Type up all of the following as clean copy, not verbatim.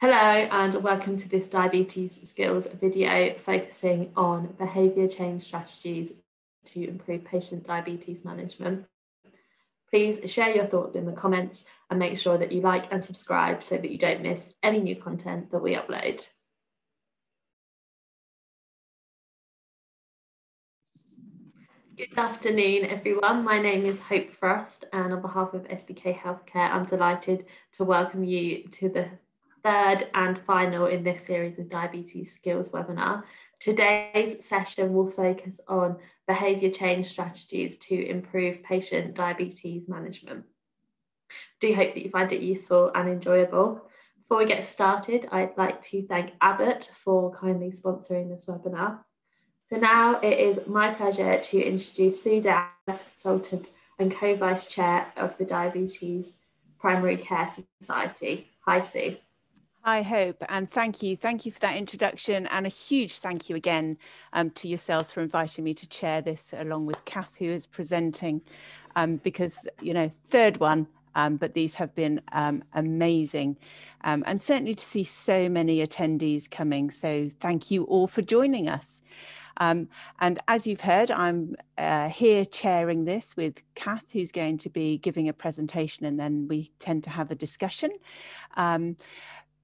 Hello and welcome to this diabetes skills video focusing on behaviour change strategies to improve patient diabetes management. Please share your thoughts in the comments and make sure that you like and subscribe so that you don't miss any new content that we upload. Good afternoon, everyone. My name is Hope Frost and on behalf of SBK Healthcare, I'm delighted to welcome you to the third and final in this series of diabetes skills webinar. Today's session will focus on behaviour change strategies to improve patient diabetes management. Do hope that you find it useful and enjoyable. Before we get started, I'd like to thank Abbott for kindly sponsoring this webinar. So now it is my pleasure to introduce Su Down, consultant and co-vice chair of the Diabetes Primary Care Society. Hi, Su. Hi, Hope, and thank you. Thank you for that introduction and a huge thank you again to yourselves for inviting me to chair this along with Kath, who is presenting, because, you know, third one, but these have been amazing and certainly to see so many attendees coming. So thank you all for joining us. And as you've heard, I'm here chairing this with Kath, who's going to be giving a presentation, and then we tend to have a discussion.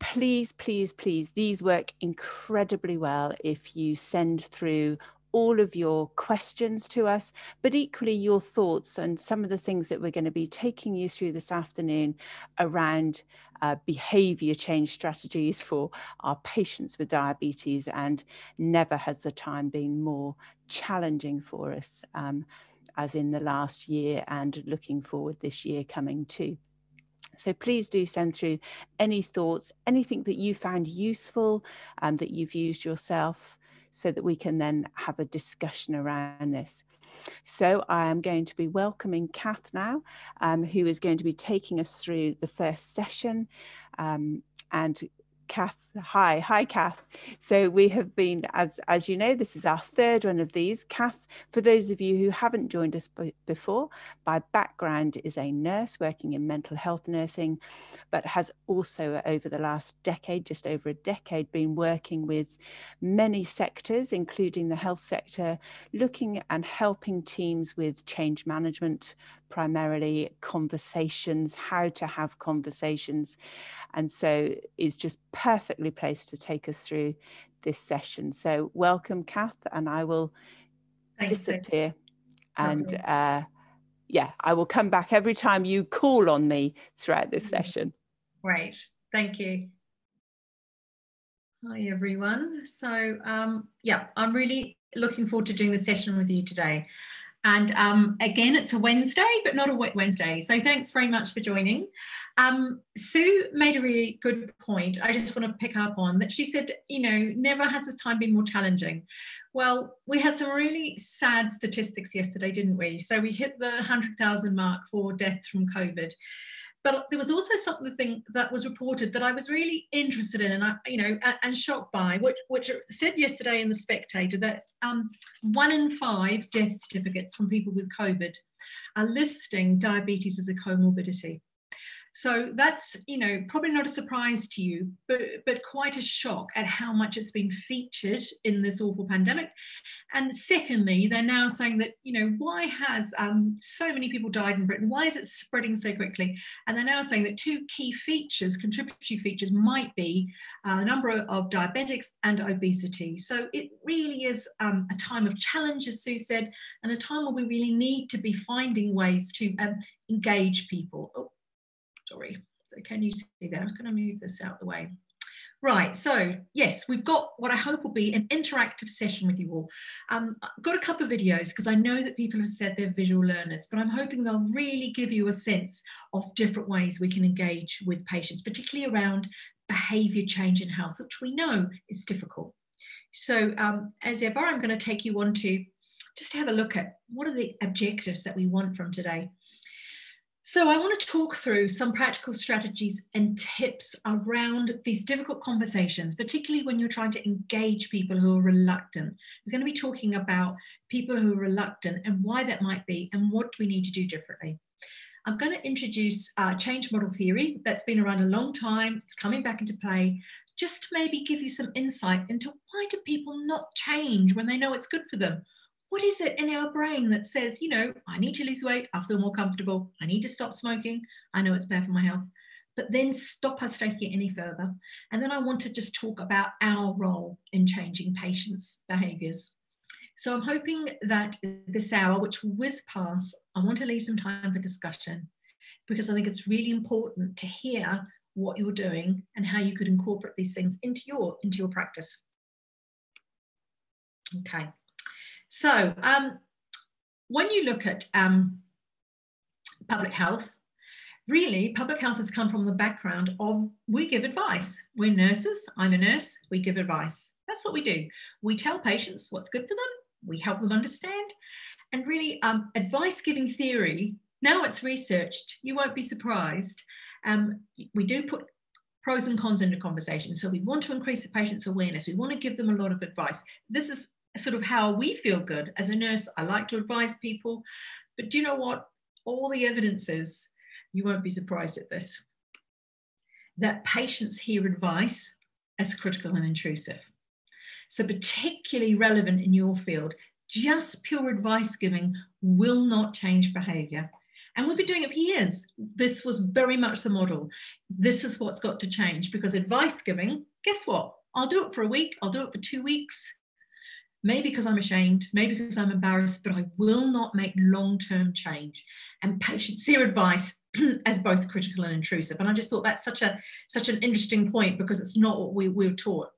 Please, please, please, these work incredibly well if you send through all of your questions to us, but equally your thoughts and some of the things that we're going to be taking you through this afternoon around behaviour change strategies for our patients with diabetes. And never has the time been more challenging for us as in the last year, and looking forward this year coming too. So please do send through any thoughts, anything that you found useful and that you've used yourself, so that we can then have a discussion around this. So I am going to be welcoming Kath now, who is going to be taking us through the first session. And Kath, hi Kath. So we have been, as you know, this is our third one of these. Kath, for those of you who haven't joined us before, by background is a nurse working in mental health nursing, but has also over the last decade, just over a decade, been working with many sectors, including the health sector, looking and helping teams with change management, primarily conversations, how to have conversations, and so is just perfectly placed to take us through this session. So welcome, Kath, and I will disappear. And yeah, I will come back every time you call on me throughout this session. Great, thank you. Hi, everyone. So yeah, I'm really looking forward to doing the session with you today. And again, it's a Wednesday, but not a wet Wednesday. So thanks very much for joining. Su made a really good point. I just want to pick up on that. She said, you know, never has this time been more challenging. Well, we had some really sad statistics yesterday, didn't we? So we hit the 100,000 mark for deaths from COVID. But there was also something that was reported that I was really interested in, and and shocked by, which said yesterday in The Spectator that 1 in 5 death certificates from people with COVID are listing diabetes as a comorbidity. So that's, you know, probably not a surprise to you, but quite a shock at how much it's been featured in this awful pandemic. And secondly, they're now saying that, you know, why has so many people died in Britain? Why is it spreading so quickly? And they're now saying that two key features, contributory features, might be the number of diabetics and obesity. So it really is a time of challenge, as Su said, and a time where we really need to be finding ways to engage people. Oh, sorry, so can you see that? I was going to move this out of the way. Right, so yes, we've got what I hope will be an interactive session with you all. I've got a couple of videos because I know that people have said they're visual learners, but I'm hoping they'll really give you a sense of different ways we can engage with patients, particularly around behaviour change in health, which we know is difficult. So as ever, I'm going to take you on to just have a look at what are the objectives that we want from today. So I want to talk through some practical strategies and tips around these difficult conversations, particularly when you're trying to engage people who are reluctant. We're going to be talking about people who are reluctant and why that might be and what we need to do differently. I'm going to introduce change model theory that's been around a long time. It's coming back into play just to maybe give you some insight into why do people not change when they know it's good for them? What is it in our brain that says, you know, I need to lose weight, I feel more comfortable, I need to stop smoking, I know it's bad for my health, but then stop us taking it any further. And then I want to just talk about our role in changing patients' behaviours. So I'm hoping that this hour, which will whiz past, I want to leave some time for discussion, because I think it's really important to hear what you're doing and how you could incorporate these things into your practice. Okay, so when you look at public health, really, public health has come from the background of we give advice. We're nurses, I'm a nurse, we give advice. That's what we do. We tell patients what's good for them, we help them understand. And really, advice giving theory, now it's researched, you won't be surprised. We do put pros and cons into conversation. So we want to increase the patient's awareness. We want to give them a lot of advice. This is sort of how we feel good. As a nurse, I like to advise people, but do you know what? All the evidence is, you won't be surprised at this, that patients hear advice as critical and intrusive. So particularly relevant in your field, just pure advice giving will not change behavior. And we've been doing it for years. This was very much the model. This is what's got to change, because advice giving, guess what? I'll do it for a week, I'll do it for 2 weeks, maybe because I'm ashamed, maybe because I'm embarrassed, but I will not make long-term change. And patients hear advice as both critical and intrusive. And I just thought that's such an interesting point, because it's not what we're taught.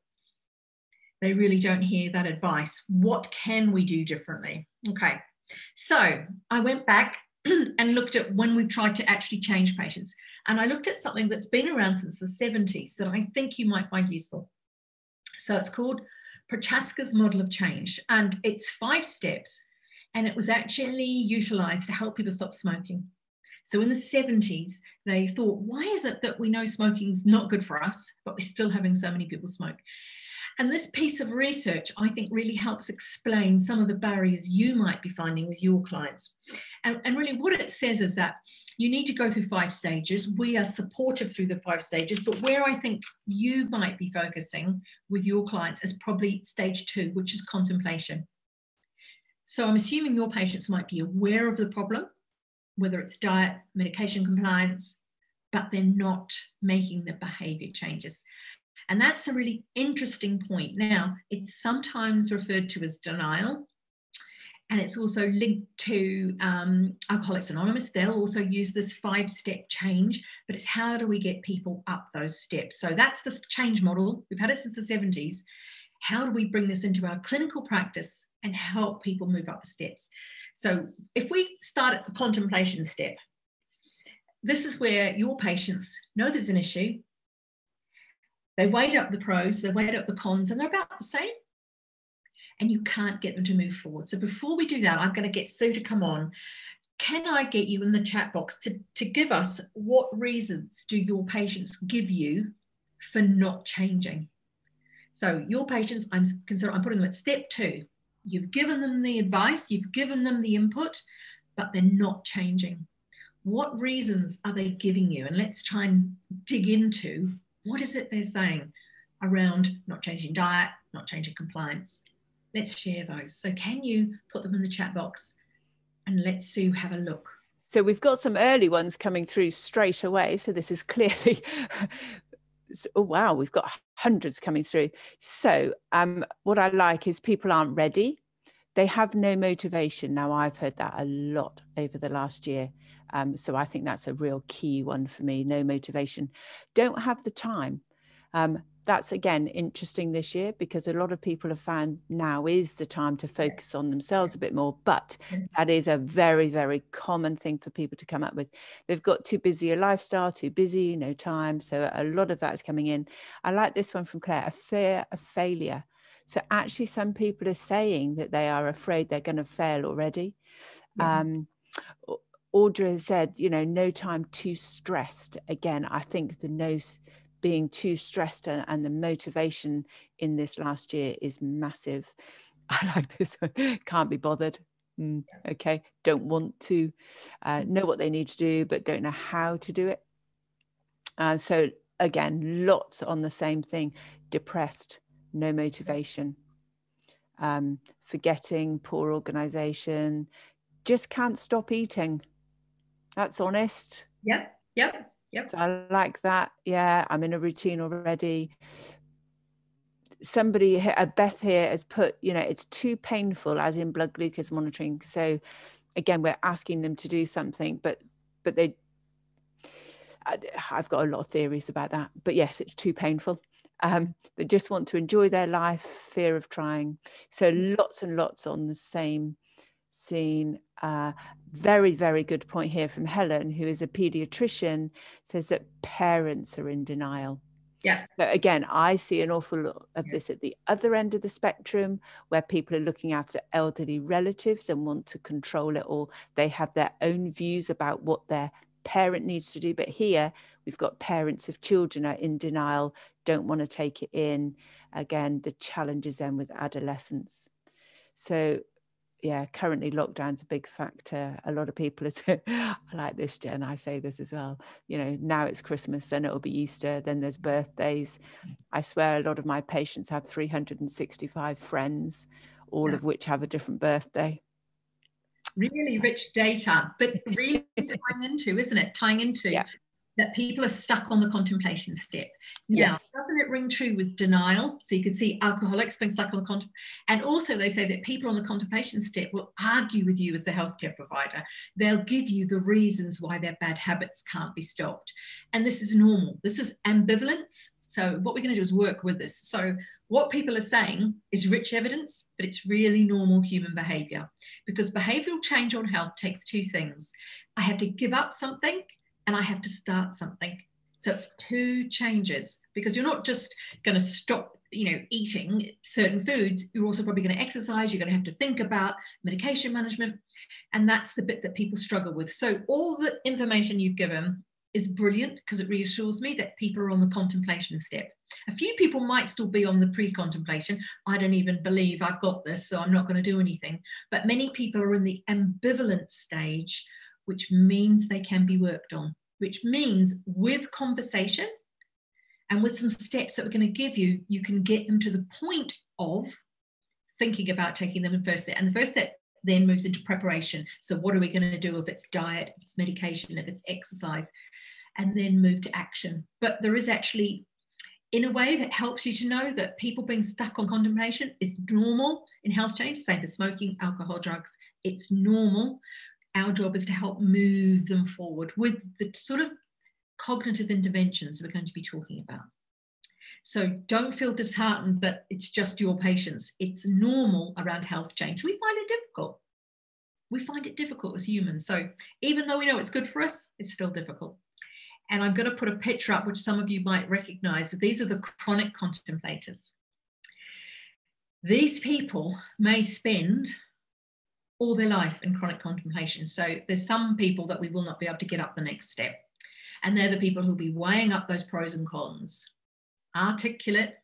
They really don't hear that advice. What can we do differently? Okay, so I went back and looked at when we've tried to actually change patients. And I looked at something that's been around since the 70s that I think you might find useful. So it's called Prochaska's model of change, and it's 5 steps, and it was actually utilized to help people stop smoking. So in the 70s, they thought, why is it that we know smoking's not good for us, but we're still having so many people smoke? And this piece of research, I think, really helps explain some of the barriers you might be finding with your clients. And really what it says is that you need to go through 5 stages. We are supportive through the 5 stages, but where I think you might be focusing with your clients is probably stage 2, which is contemplation. So I'm assuming your patients might be aware of the problem, whether it's diet, medication compliance, but they're not making the behavior changes. And that's a really interesting point. Now, it's sometimes referred to as denial, and it's also linked to Alcoholics Anonymous. They'll also use this 5-step change, but it's how do we get people up those steps? So that's the change model. We've had it since the 70s. How do we bring this into our clinical practice and help people move up the steps? So if we start at the contemplation step, this is where your patients know there's an issue. They weighed up the pros, they weighed up the cons, and they're about the same. And you can't get them to move forward. So before we do that, I'm going to get Sue to come on. Can I get you in the chat box to give us what reasons do your patients give you for not changing? So your patients, I'm putting them at step 2. You've given them the advice, you've given them the input, but they're not changing. What reasons are they giving you? And let's try and dig into what is it they're saying around not changing diet, not changing compliance. Let's share those. So can you put them in the chat box and let Sue have a look? So we've got some early ones coming through straight away. So this is clearly, oh wow, we've got hundreds coming through. So what I like is people aren't ready. They have no motivation. Now I've heard that a lot over the last year. So I think that's a real key one for me. No motivation. Don't have the time. That's again interesting this year, because a lot of people have found now is the time to focus on themselves a bit more. But that is a very, very common thing for people to come up with. They've got too busy a lifestyle, too busy, no time. So a lot of that is coming in. I like this one from Claire, a fear of failure. So actually some people are saying that they are afraid they're going to fail already. Yeah. Audra has said, you know, no time, too stressed. Again, I think the no being too stressed and the motivation in this last year is massive. I like this one. Can't be bothered. Okay, don't want to know what they need to do, but don't know how to do it. So again, lots on the same thing: depressed, no motivation, forgetting, poor organization, just can't stop eating. That's honest. Yep, yep, yep. So I like that. Yeah, I'm in a routine already. Somebody, Beth here, has put, you know, it's too painful, as in blood glucose monitoring. So again, we're asking them to do something, but they, I've got a lot of theories about that, but yes, it's too painful. They just want to enjoy their life, fear of trying. So lots and lots on the same scene. Very, very good point here from Helen, who is a pediatrician, says that parents are in denial. Yeah. But again, I see an awful lot of this at the other end of the spectrum, where people are looking after elderly relatives and want to control it all. They have their own views about what their parent needs to do. But here we've got parents of children are in denial, don't want to take it in. Again, the challenges then with adolescence. So yeah, currently lockdown's a big factor. A lot of people are saying, I like this, Jen, I say this as well. You know, now it's Christmas, then it'll be Easter, then there's birthdays. I swear a lot of my patients have 365 friends, all of which have a different birthday. Really rich data, but really tying into, isn't it? Tying into that people are stuck on the contemplation step. Now, doesn't it ring true with denial? So you can see alcoholics being stuck on the contemplation. And also they say that people on the contemplation step will argue with you as the healthcare provider. They'll give you the reasons why their bad habits can't be stopped. And this is normal. This is ambivalence. So what we're going to do is work with this. So what people are saying is rich evidence, but it's really normal human behavior, because behavioral change on health takes two things. I have to give up something, and I have to start something. So it's two changes, because you're not just going to stop, you know, eating certain foods. You're also probably going to exercise. You're going to have to think about medication management. And that's the bit that people struggle with. So all the information you've given is brilliant, because it reassures me that people are on the contemplation step. A few people might still be on the pre-contemplation. I don't even believe I've got this, so I'm not going to do anything. But many people are in the ambivalent stage, which means they can be worked on, which means with conversation and with some steps that we're going to give you, you can get them to the point of thinking about taking them in first step. And the first step then moves into preparation. So what are we going to do if it's diet, if it's medication, if it's exercise, and then move to action. But there is actually, in a way that helps you to know that people being stuck on contemplation is normal in health change, same for smoking, alcohol, drugs. It's normal. Our job is to help move them forward with the sort of cognitive interventions we're going to be talking about. So don't feel disheartened that it's just your patients. It's normal around health change. We find it difficult. We find it difficult as humans. So even though we know it's good for us, it's still difficult. And I'm going to put a picture up, which some of you might recognize. So these are the chronic contemplators. These people may spend all their life in chronic contemplation. So there's some people that we will not be able to get up the next step. And they're the people who'll be weighing up those pros and cons. Articulate,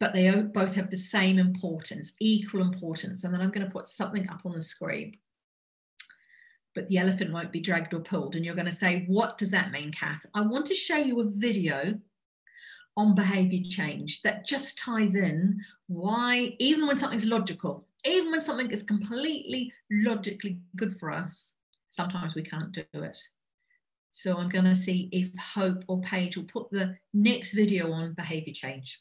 but they both have the same importance, equal importance. And then I'm going to put something up on the screen. But the elephant won't be dragged or pulled. And you're going to say, what does that mean, Kath? I want to show you a video on behavior change that just ties in why, even when something's logical, even when something is completely logically good for us, sometimes we can't do it. So I'm going to see if Hope or Paige will put the next video on behaviour change.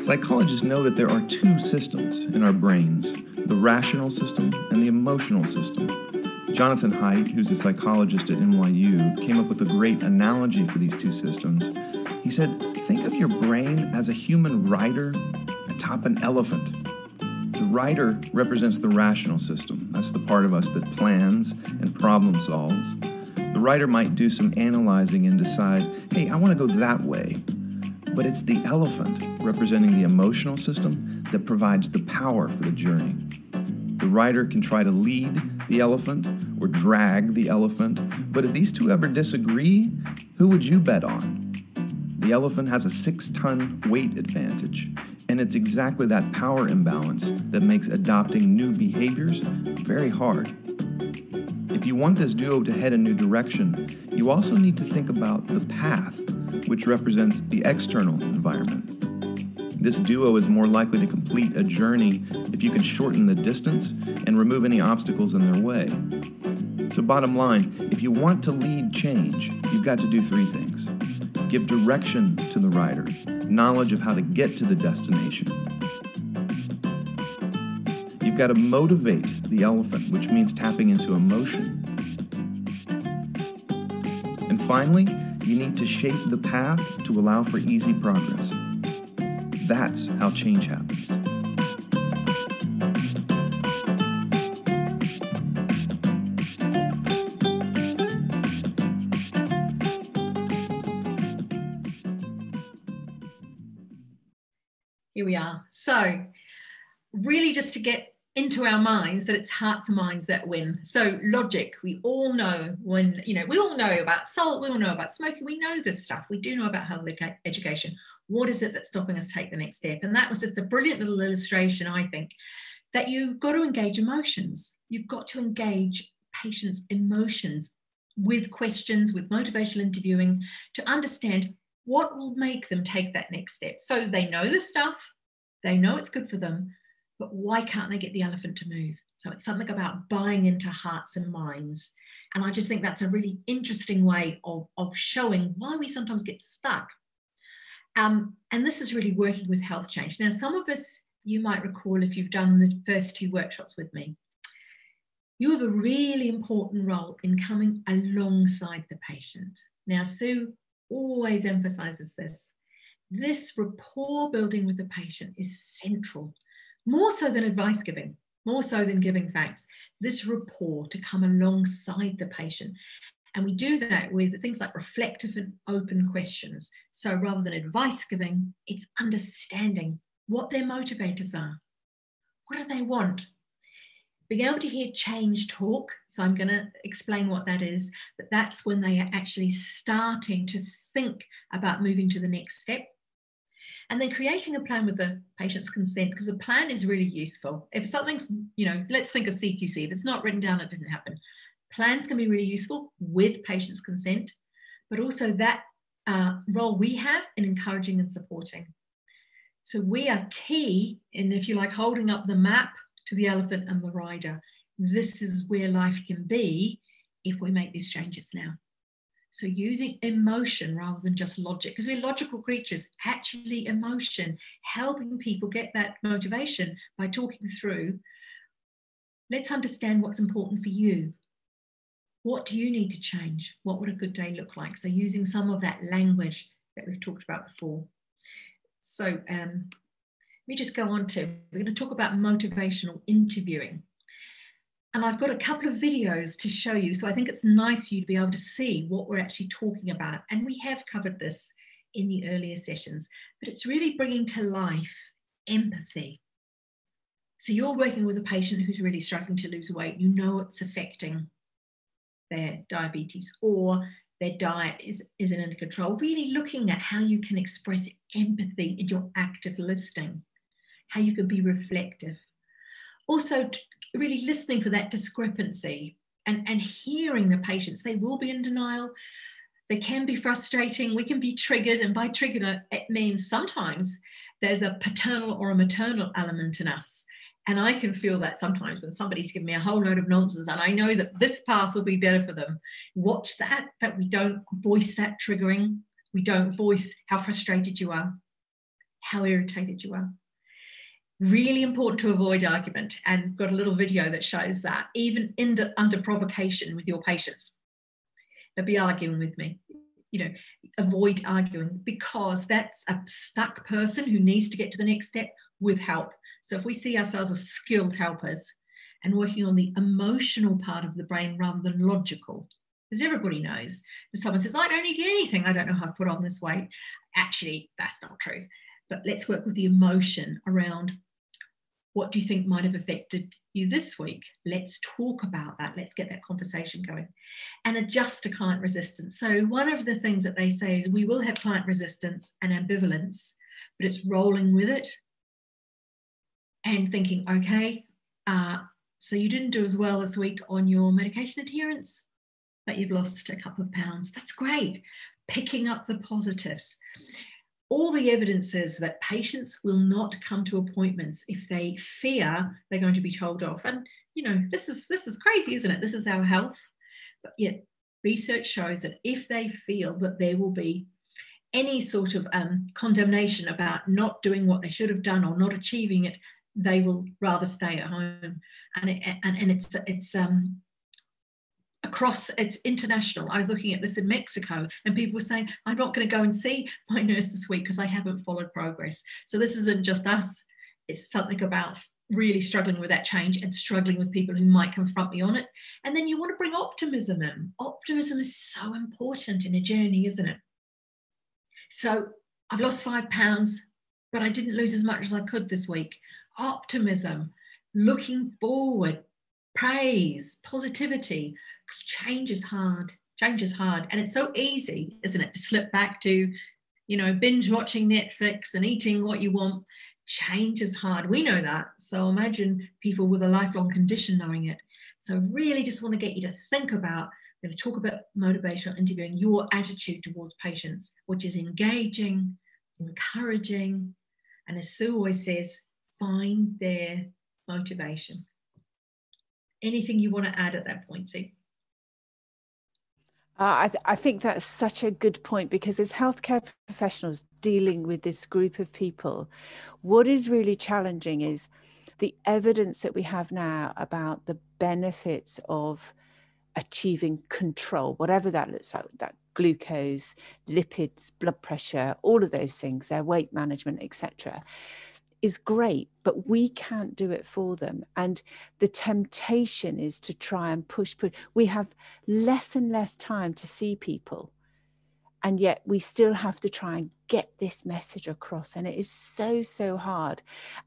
Psychologists know that there are two systems in our brains, the rational system and the emotional system. Jonathan Haidt, who's a psychologist at NYU, came up with a great analogy for these two systems. He said, think of your brain as a human rider atop an elephant. The rider represents the rational system. That's the part of us that plans and problem solves. The rider might do some analyzing and decide, hey, I want to go that way. But it's the elephant, representing the emotional system, that provides the power for the journey. The rider can try to lead the elephant or drag the elephant, but if these two ever disagree, who would you bet on? The elephant has a 6-ton weight advantage, and it's exactly that power imbalance that makes adopting new behaviors very hard. If you want this duo to head in a new direction, you also need to think about the path, which represents the external environment. This duo is more likely to complete a journey if you can shorten the distance and remove any obstacles in their way. So bottom line, if you want to lead change, you've got to do three things. Give direction to the rider, knowledge of how to get to the destination. You've got to motivate the elephant, which means tapping into emotion. And finally, you need to shape the path to allow for easy progress. That's how change happens. Here we are. So, really just to get into our minds that it's hearts and minds that win. So logic, we all know when, we all know about salt, we all know about smoking, we know this stuff, we do know about health education. What is it that's stopping us take the next step? And that was just a brilliant little illustration, I think, that you've got to engage emotions. You've got to engage patients' emotions with questions, with motivational interviewing, to understand what will make them take that next step. So they know the stuff, they know it's good for them, but why can't they get the elephant to move? So it's something about buying into hearts and minds. And I just think that's a really interesting way of showing why we sometimes get stuck. And this is really working with health change. Now, some of this you might recall if you've done the first two workshops with me. You have a really important role in coming alongside the patient. Now, Sue always emphasizes this. This rapport building with the patient is central, more so than advice giving, more so than giving facts. This rapport to come alongside the patient. And we do that with things like reflective and open questions. So rather than advice giving, it's understanding what their motivators are. What do they want? Being able to hear change talk. So I'm going to explain what that is. But that's when they are actually starting to think about moving to the next step. And then creating a plan with the patient's consent, because a plan is really useful. If something's, let's think of CQC. If it's not written down, it didn't happen. Plans can be really useful with patient's consent, but also that role we have in encouraging and supporting. So we are key in, if you like, holding up the map to the elephant and the rider. This is where life can be if we make these changes now. So using emotion rather than just logic, because we're logical creatures, actually emotion, helping people get that motivation by talking through, let's understand what's important for you. What do you need to change? What would a good day look like? So using some of that language that we've talked about before. So let me just go on to, we're going to talk about motivational interviewing. And I've got a couple of videos to show you. So I think it's nice for you to be able to see what we're actually talking about. And we have covered this in the earlier sessions, but it's really bringing to life empathy. So you're working with a patient who's really struggling to lose weight. You know it's affecting their diabetes, or their diet isn't under control, really looking at how you can express empathy in your active listening, how you can be reflective. Also, really listening for that discrepancy and hearing the patients. They will be in denial. They can be frustrating. We can be triggered, and by triggered, it means sometimes there's a paternal or a maternal element in us. And I can feel that sometimes when somebody's giving me a whole load of nonsense and I know that this path will be better for them. Watch that, that we don't voice that triggering. We don't voice how frustrated you are, how irritated you are. Really important to avoid argument, and got a little video that shows that, even under provocation with your patients. They'll be arguing with me. Avoid arguing, because that's a stuck person who needs to get to the next step with help. So if we see ourselves as skilled helpers and working on the emotional part of the brain rather than logical, because everybody knows if someone says, I don't eat anything, I don't know how I've put on this weight, actually, that's not true. But let's work with the emotion around what do you think might have affected you this week? Let's talk about that. Let's get that conversation going and adjust to client resistance. So one of the things that they say is we will have client resistance and ambivalence, but it's rolling with it and thinking, okay, so you didn't do as well this week on your medication adherence, but you've lost a couple of pounds. That's great. Picking up the positives. All the evidence says that patients will not come to appointments if they fear they're going to be told off. And, you know, this is crazy, isn't it? This is our health. But yet research shows that if they feel that there will be any sort of condemnation about not doing what they should have done or not achieving it, they will rather stay at home. And it's across, it's international. I was looking at this in Mexico and people were saying, I'm not going to go and see my nurse this week because I haven't followed progress. So this isn't just us. It's something about really struggling with that change and struggling with people who might confront me on it. And then you want to bring optimism in. Optimism is so important in a journey, isn't it? So I've lost 5 pounds, but I didn't lose as much as I could this week. Optimism, looking forward, praise, positivity. Change is hard. Change is hard. And it's so easy, isn't it, to slip back to, you know, binge watching Netflix and eating what you want. Change is hard. We know that. So imagine people with a lifelong condition knowing it. So really just want to get you to think about, I'm going to talk about motivational interviewing, your attitude towards patients, which is engaging, encouraging, and as Sue always says, find their motivation. Anything you want to add at that point, Sue? I think that's such a good point, because as healthcare professionals dealing with this group of people, what is really challenging is the evidence that we have now about the benefits of achieving control, whatever that looks like, that glucose, lipids, blood pressure, all of those things, their weight management, etc., is great, but we can't do it for them. And the temptation is to try and push. We have less and less time to see people, and yet we still have to try and get this message across. And it is so, so hard.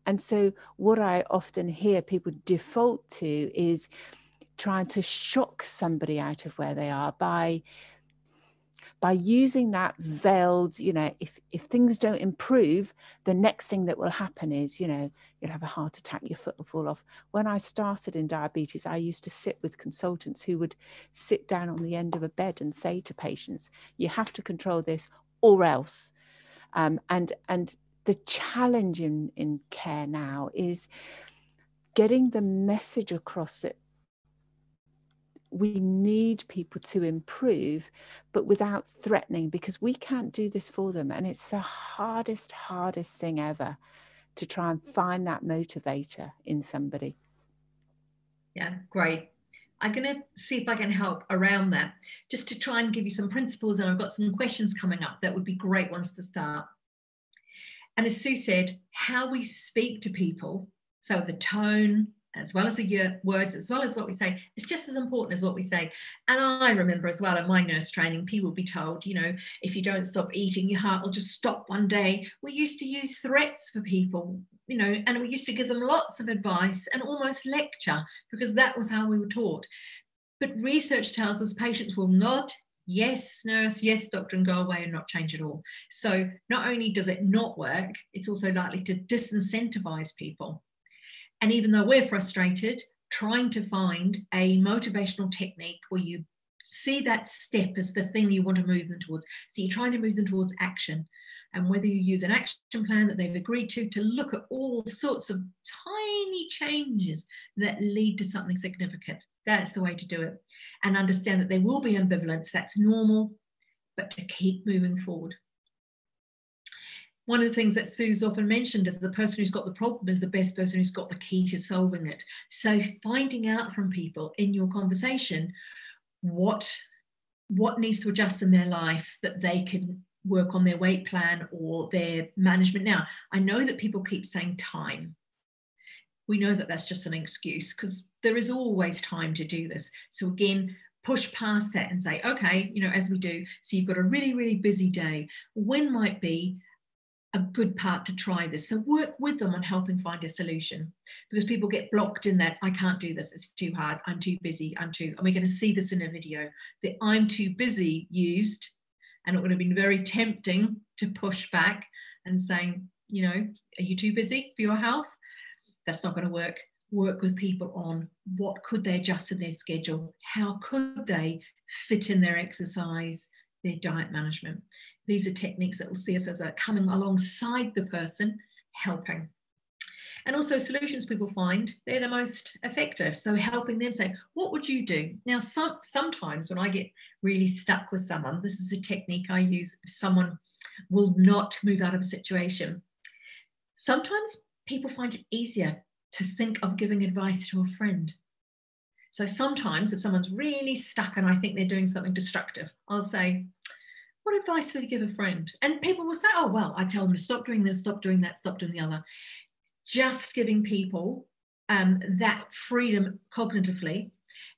And so what I often hear people default to is trying to shock somebody out of where they are by using that veiled, you know, if things don't improve, the next thing that will happen is, you know, you'll have a heart attack, your foot will fall off. When I started in diabetes, I used to sit with consultants who would sit down on the end of a bed and say to patients, you have to control this or else. And the challenge in care now is getting the message across that we need people to improve, but without threatening, because we can't do this for them. And it's the hardest thing ever to try and find that motivator in somebody. Yeah, great. I'm going to see if I can help around that, just to try and give you some principles. And I've got some questions coming up that would be great ones to start. And as Sue said, how we speak to people, so the tone, as well as the words, as well as what we say, it's just as important as what we say. And I remember as well in my nurse training, people would be told, you know, if you don't stop eating, your heart will just stop one day. We used to use threats for people, you know, and we used to give them lots of advice and almost lecture, because that was how we were taught. But research tells us patients will nod, yes, nurse, yes, doctor, and go away and not change at all. So not only does it not work, it's also likely to disincentivize people. And even though we're frustrated, trying to find a motivational technique where you see that step as the thing you want to move them towards. So you're trying to move them towards action. And whether you use an action plan that they've agreed to look at all sorts of tiny changes that lead to something significant. That's the way to do it. And understand that there will be ambivalence. That's normal, but to keep moving forward. One of the things that Sue's often mentioned is the person who's got the problem is the best person who's got the key to solving it. So finding out from people in your conversation what needs to adjust in their life that they can work on their weight plan or their management. Now, I know that people keep saying time. We know that that's just an excuse because there is always time to do this. So again, push past that and say, okay, you know, as we do, so you've got a really, really busy day. When might be a good part to try this? So work with them on helping find a solution, because people get blocked in that, I can't do this, it's too hard, I'm too busy, I'm too, and we're going to see this in a video, the I'm too busy used, and it would have been very tempting to push back and saying, you know, are you too busy for your health? That's not going to work. Work with people on what could they adjust in their schedule? How could they fit in their exercise, their diet management? These are techniques that will see us as a coming alongside the person, helping. And also solutions people find, they're the most effective. So helping them say, what would you do? Now, sometimes when I get really stuck with someone, this is a technique I use if someone will not move out of a situation. Sometimes people find it easier to think of giving advice to a friend. So sometimes if someone's really stuck and I think they're doing something destructive, I'll say, what advice would you give a friend? And people will say, oh, well, I tell them to stop doing this, stop doing that, stop doing the other. Just giving people that freedom cognitively.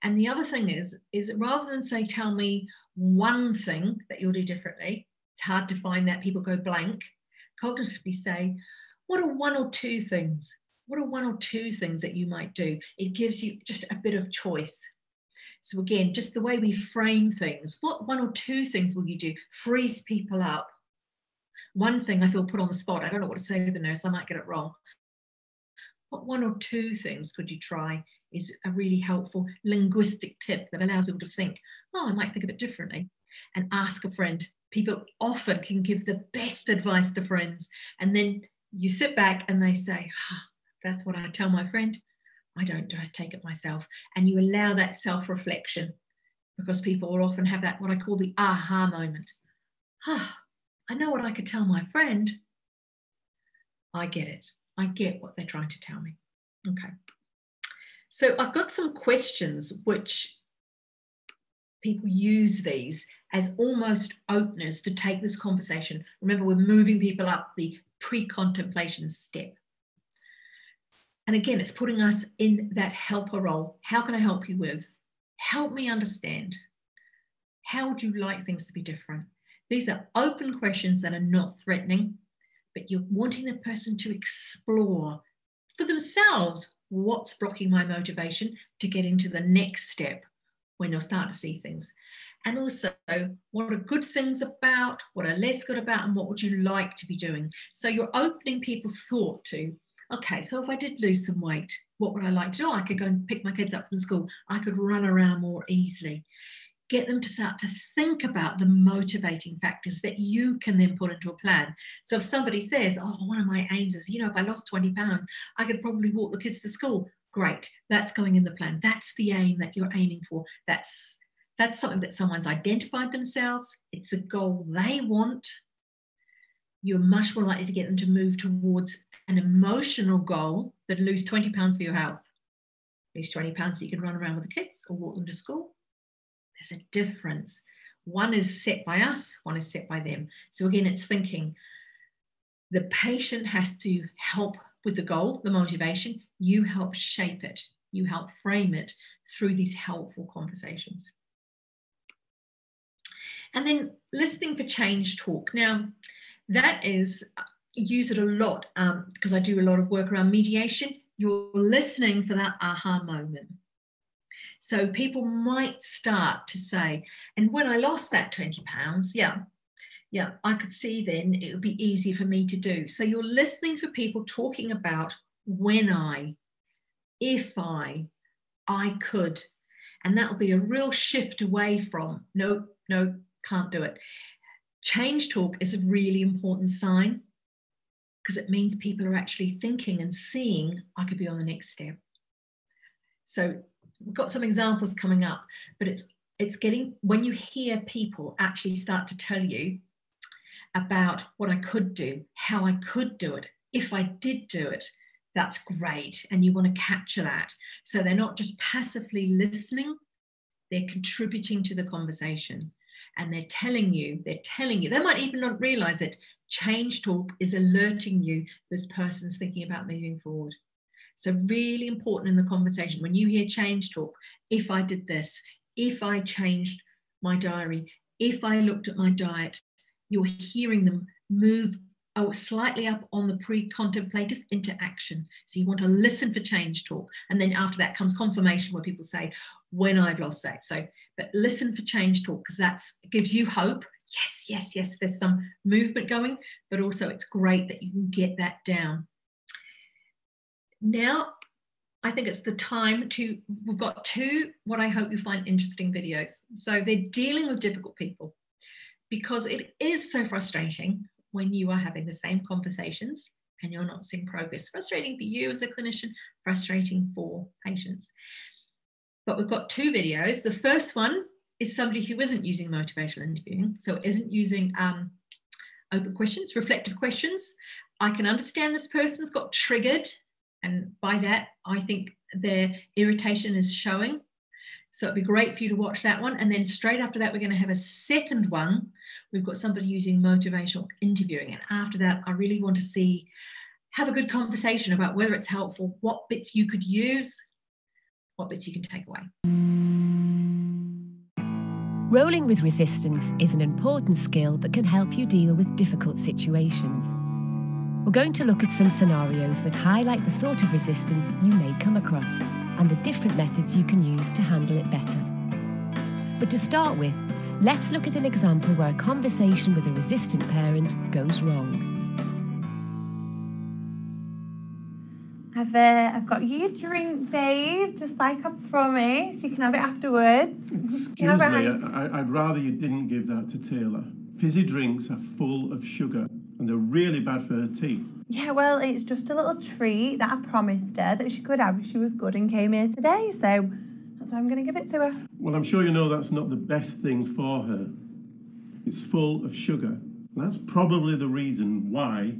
And the other thing is rather than say, tell me one thing that you'll do differently, it's hard to find that, people go blank, cognitively say, what are one or two things? What are one or two things that you might do? It gives you just a bit of choice. So again, just the way we frame things, what one or two things will you do? Freeze people up. One thing I feel put on the spot, I don't know what to say to the nurse, I might get it wrong. What one or two things could you try is a really helpful linguistic tip that allows people to think, oh, I might think of it differently, and ask a friend. People often can give the best advice to friends, and then you sit back and they say, oh, that's what I tell my friend. I don't take it myself. And you allow that self-reflection, because people will often have that, what I call the aha moment. Oh, I know what I could tell my friend. I get it. I get what they're trying to tell me. Okay. So I've got some questions which people use these as almost openers to take this conversation. Remember, we're moving people up the pre-contemplation step. And again, it's putting us in that helper role. How can I help you with? Help me understand. How would you like things to be different? These are open questions that are not threatening, but you're wanting the person to explore for themselves what's blocking my motivation to get into the next step, when you'll start to see things. And also, what are good things about, what are less good about, and what would you like to be doing? So you're opening people's thought to, okay, so if I did lose some weight, what would I like to do? I could go and pick my kids up from school. I could run around more easily. Get them to start to think about the motivating factors that you can then put into a plan. So if somebody says, oh, one of my aims is, you know, if I lost 20 pounds, I could probably walk the kids to school. Great, that's going in the plan. That's the aim that you're aiming for. That's something that someone's identified themselves. It's a goal they want. You're much more likely to get them to move towards an emotional goal than lose 20 pounds for your health. Lose 20 pounds so you can run around with the kids or walk them to school. There's a difference. One is set by us, one is set by them. So again, it's thinking the patient has to help with the goal, the motivation. You help shape it. You help frame it through these helpful conversations. And then listening for change talk. Now, that is, use it a lot because I do a lot of work around mediation. You're listening for that aha moment. So people might start to say, and when I lost that 20 pounds, yeah, I could see then it would be easy for me to do. So you're listening for people talking about when I, if I could. And that'll be a real shift away from, no, can't do it. Change talk is a really important sign, because it means people are actually thinking and seeing I could be on the next step. So we've got some examples coming up, but it's getting, when you hear people actually start to tell you about what I could do, how I could do it, if I did do it, that's great. And you want to capture that. So they're not just passively listening, they're contributing to the conversation. And they're telling you, they might even not realize it. Change talk is alerting you this person's thinking about moving forward. So really important in the conversation, when you hear change talk, if I did this, if I changed my diary, if I looked at my diet, you're hearing them move slightly up on the pre-contemplative into action. So you want to listen for change talk. And then after that comes confirmation, where people say, when I've lost that. So, but listen for change talk, because that gives you hope. Yes, yes, yes, there's some movement going, but also it's great that you can get that down. Now, I think it's the time to, we've got two, what I hope you find interesting videos. So they're dealing with difficult people, because it is so frustrating when you are having the same conversations and you're not seeing progress. Frustrating for you as a clinician, frustrating for patients. But we've got two videos. The first one is somebody who isn't using motivational interviewing, so isn't using open questions, reflective questions. I can understand this person's got triggered, and by that, I think their irritation is showing. So it'd be great for you to watch that one. And then straight after that, we're going to have a second one. We've got somebody using motivational interviewing. And after that, I really want to see, have a good conversation about whether it's helpful, what bits you could use, what bits you can take away. Rolling with resistance is an important skill that can help you deal with difficult situations. We're going to look at some scenarios that highlight the sort of resistance you may come across and the different methods you can use to handle it better. But to start with, let's look at an example where a conversation with a resistant parent goes wrong. I've got you a drink, Dave, just like I promised. You can have it afterwards. Excuse me, I'd rather you didn't give that to Taylor. Fizzy drinks are full of sugar, and they're really bad for her teeth. Yeah, well, it's just a little treat that I promised her that she could have if she was good and came here today, so that's why I'm going to give it to her. Well, I'm sure you know that's not the best thing for her. It's full of sugar, and that's probably the reason why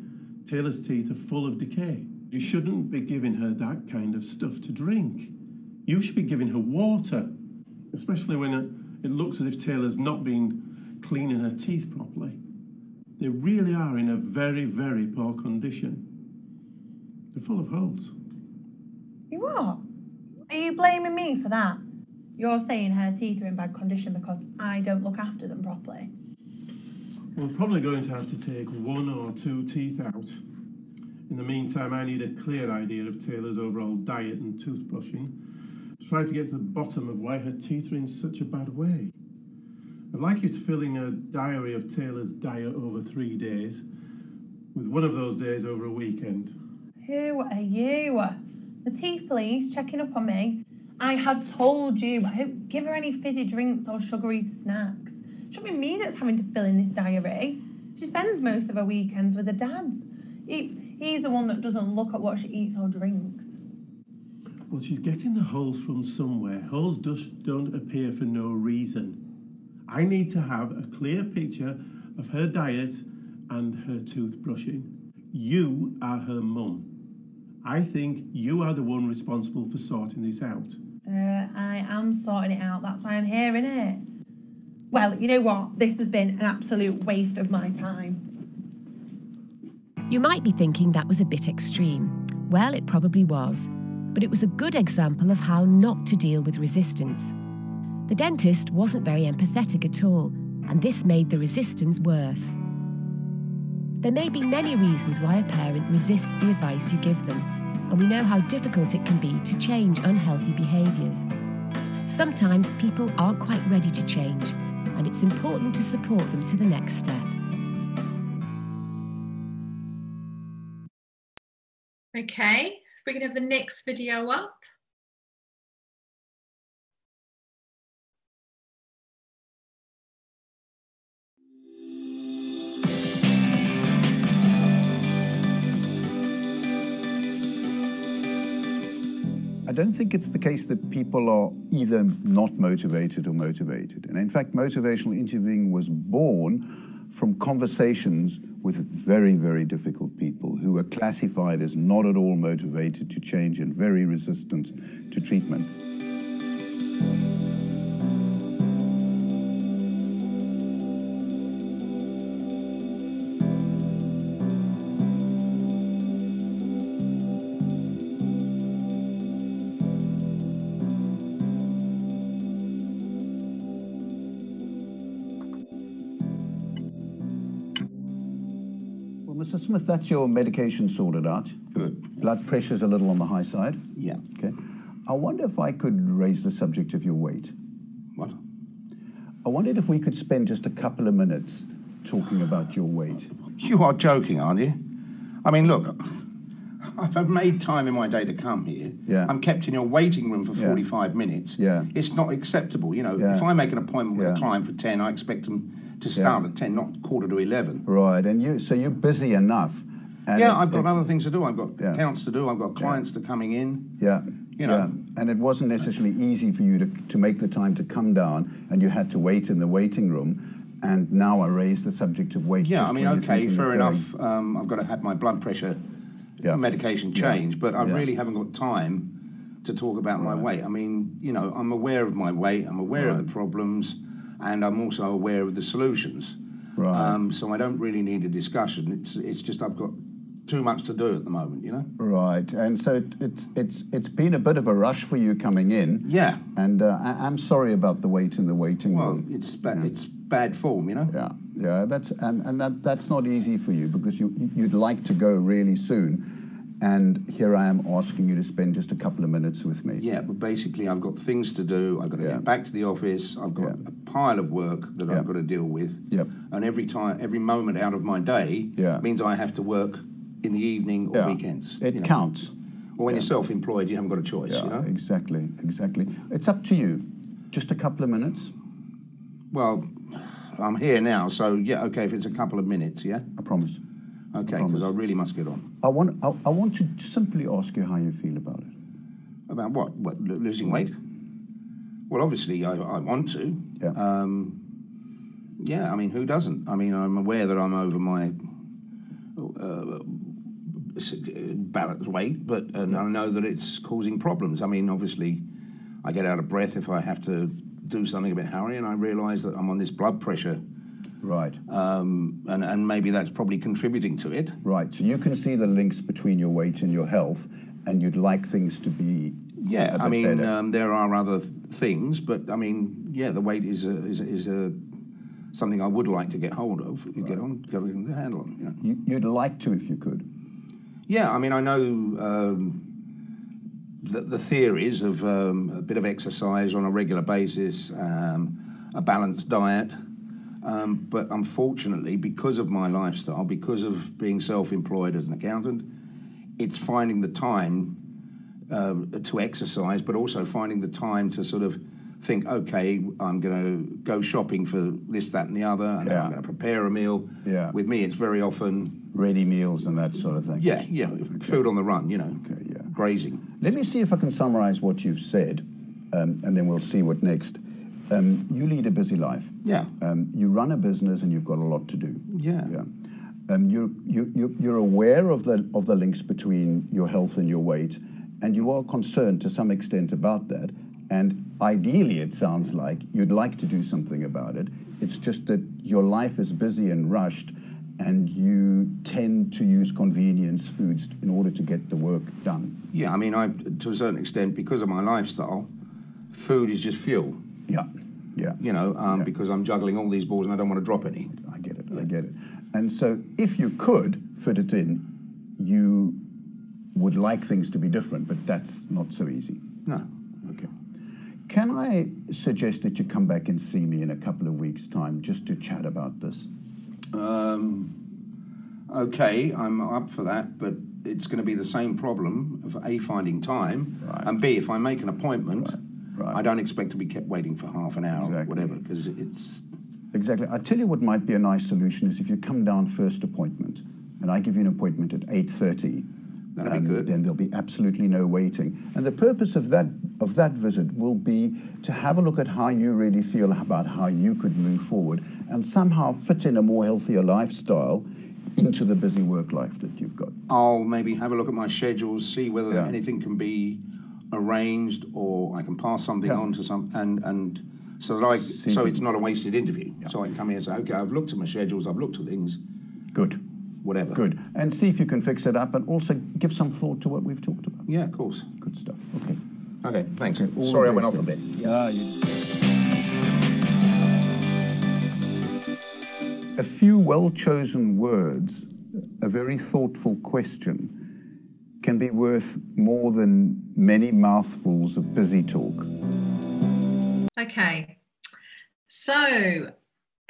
Taylor's teeth are full of decay. You shouldn't be giving her that kind of stuff to drink. You should be giving her water, especially when it looks as if Taylor's not been cleaning her teeth properly. They really are in a very, very poor condition. They're full of holes. You what? Are you blaming me for that? You're saying her teeth are in bad condition because I don't look after them properly. We're probably going to have to take one or two teeth out. In the meantime, I need a clear idea of Taylor's overall diet and toothbrushing. Try to get to the bottom of why her teeth are in such a bad way. I'd like you to fill in a diary of Taylor's diet over 3 days, with one of those days over a weekend. Who are you? The teeth police checking up on me. I have told you, I don't give her any fizzy drinks or sugary snacks. It shouldn't be me that's having to fill in this diary. She spends most of her weekends with her dads. He's the one that doesn't look at what she eats or drinks. Well, she's getting the holes from somewhere. Holes just don't appear for no reason. I need to have a clear picture of her diet and her toothbrushing. You are her mum. I think you are the one responsible for sorting this out. I am sorting it out. That's why I'm here, innit? Well, you know what? This has been an absolute waste of my time. You might be thinking that was a bit extreme. Well, it probably was. But it was a good example of how not to deal with resistance. The dentist wasn't very empathetic at all, and this made the resistance worse. There may be many reasons why a parent resists the advice you give them, and we know how difficult it can be to change unhealthy behaviours. Sometimes people aren't quite ready to change, and it's important to support them to the next step. Okay, we're going to have the next video up. I don't think it's the case that people are either not motivated or motivated. And in fact, motivational interviewing was born from conversations with very, very difficult people who were classified as not at all motivated to change and very resistant to treatment. Well, Mr. Smith, that's your medication sorted out. Good. Blood pressure's a little on the high side. Yeah. Okay. I wonder if I could raise the subject of your weight. What? I wondered if we could spend just a couple of minutes talking about your weight. You are joking, aren't you? I mean, look, I've made time in my day to come here. Yeah. I'm kept in your waiting room for 45 minutes. Yeah. It's not acceptable, you know. Yeah. If I make an appointment with a client for 10, I expect them to start at 10, not quarter to 11. Right, and you, so you're busy enough. And yeah, I've got other things to do. I've got accounts to do. I've got clients that are coming in. Yeah. You know. Yeah. And it wasn't necessarily easy for you to make the time to come down, and you had to wait in the waiting room. And now I raise the subject of weight. Yeah, I mean, okay, fair enough. I've got to have my blood pressure medication change, but I really haven't got time to talk about my weight. I mean, you know, I'm aware of my weight, I'm aware of the problems, and I'm also aware of the solutions. Right. So I don't really need a discussion. It's just I've got too much to do at the moment, you know? Right, and so it's been a bit of a rush for you coming in. Yeah. And I'm sorry about the weight in the waiting room. Well, it's bad form, you know? Yeah, yeah, that's, and that's not easy for you, because you'd like to go really soon, and here I am asking you to spend just a couple of minutes with me. Yeah, but basically I've got things to do, I've got to get back to the office, I've got a pile of work that I've got to deal with, and every moment out of my day means I have to work in the evening or weekends. It counts. Or when you're self-employed, you haven't got a choice, you know? Exactly, exactly. It's up to you. Just a couple of minutes? Well, I'm here now, so yeah, okay, if it's a couple of minutes, yeah? I promise. Okay, because I really must get on. I want to simply ask you how you feel about it. About what? What, losing weight? Well, obviously, I want to. Yeah. Yeah, I mean, who doesn't? I mean, I'm aware that I'm over my balanced weight, but I know that it's causing problems. I mean, obviously, I get out of breath if I have to do something a bit hurry, and I realise that I'm on this blood pressure. Right. And maybe that's probably contributing to it. Right, so you can see the links between your weight and your health, and you'd like things to be a bit I mean, better. There are other things, but I mean, yeah, the weight is something I would like to get hold of, get a handle on. You know? You'd like to if you could? Yeah, I mean, I know the theories of a bit of exercise on a regular basis, a balanced diet, but unfortunately, because of my lifestyle, because of being self-employed as an accountant, it's finding the time to exercise, but also finding the time to sort of think, okay, I'm going to go shopping for this, that, and the other, and I'm going to prepare a meal. Yeah. With me, it's very often ready meals and that sort of thing. Yeah, yeah, food on the run, you know. Okay, yeah. Grazing. Let me see if I can summarize what you've said, and then we'll see what next. You lead a busy life. Yeah. You run a business, and you've got a lot to do. Yeah. Yeah. You're aware of the links between your health and your weight, and you are concerned to some extent about that. And ideally, it sounds like you'd like to do something about it. It's just that your life is busy and rushed, and you tend to use convenience foods in order to get the work done. Yeah, I mean, to a certain extent, because of my lifestyle, food is just fuel. Yeah, yeah. You know, because I'm juggling all these balls and I don't want to drop any. I get it, I get it. And so if you could fit it in, you would like things to be different, but that's not so easy. No. Okay. Can I suggest that you come back and see me in a couple of weeks' time just to chat about this? Okay, I'm up for that, but it's going to be the same problem of A, finding time, and B, if I make an appointment, I don't expect to be kept waiting for half an hour or whatever, because it's... Exactly. I tell you what might be a nice solution is if you come down first appointment, and I give you an appointment at 8:30. That'd be good. Then there'll be absolutely no waiting. And the purpose of that visit will be to have a look at how you really feel about how you could move forward and somehow fit in a more healthier lifestyle into the busy work life that you've got. I'll maybe have a look at my schedules, see whether anything can be arranged or I can pass something on to some and so that so it's not a wasted interview. Yeah. So I can come here and say, okay, I've looked at my schedules, I've looked at things. Good. Whatever. Good. And see if you can fix it up and also give some thought to what we've talked about. Yeah, of course. Good stuff. Okay. Okay, thanks. Okay, sorry I went off a bit. Yeah. A few well-chosen words a very thoughtful question can be worth more than many mouthfuls of busy talk. Okay, so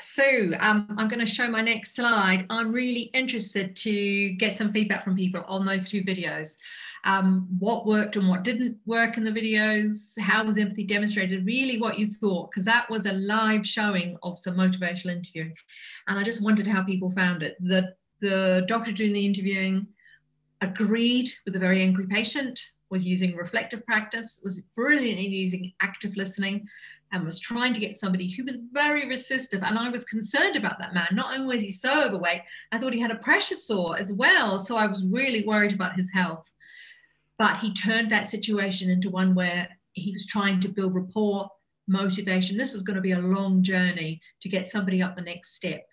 Sue, I'm going to show my next slide. I'm really interested to get some feedback from people on those two videos. What worked and what didn't work in the videos, how was empathy demonstrated, really what you thought, because that was a live showing of some motivational interviewing. And I just wondered how people found it. The doctor doing the interviewing agreed with a very angry patient, was using reflective practice, was brilliant in using active listening, and was trying to get somebody who was very resistive. And I was concerned about that man. Not only was he so overweight, I thought he had a pressure sore as well. So I was really worried about his health. But he turned that situation into one where he was trying to build rapport, motivation. This was going to be a long journey to get somebody up the next step.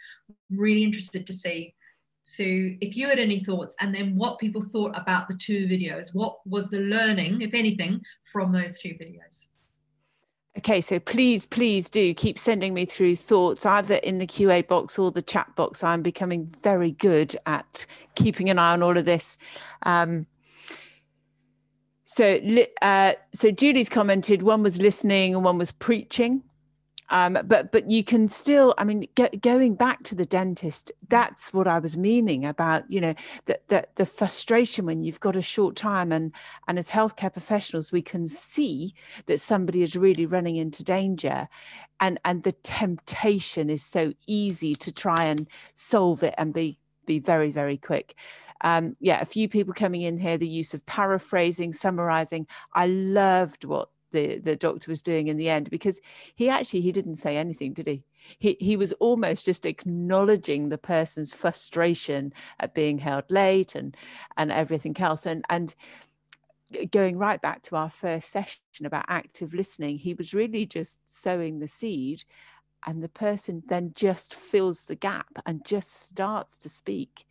Really interested to see, Sue, if you had any thoughts, and then what people thought about the two videos. What was the learning, if anything, from those two videos? Okay, so please, please do keep sending me through thoughts either in the QA box or the chat box. I'm becoming very good at keeping an eye on all of this. So Julie's commented, one was listening and one was preaching. But you can still, I mean, going back to the dentist, that's what I was meaning about, you know, the frustration when you've got a short time, and as healthcare professionals, we can see that somebody is really running into danger, and the temptation is so easy to try and solve it and be very, very quick. Yeah, a few people coming in here, the use of paraphrasing, summarizing. I loved what the doctor was doing in the end, because he didn't say anything, did he? He was almost just acknowledging the person's frustration at being held late and everything else. And going right back to our first session about active listening, he was really just sowing the seed, and the person then just fills the gap and just starts to speak.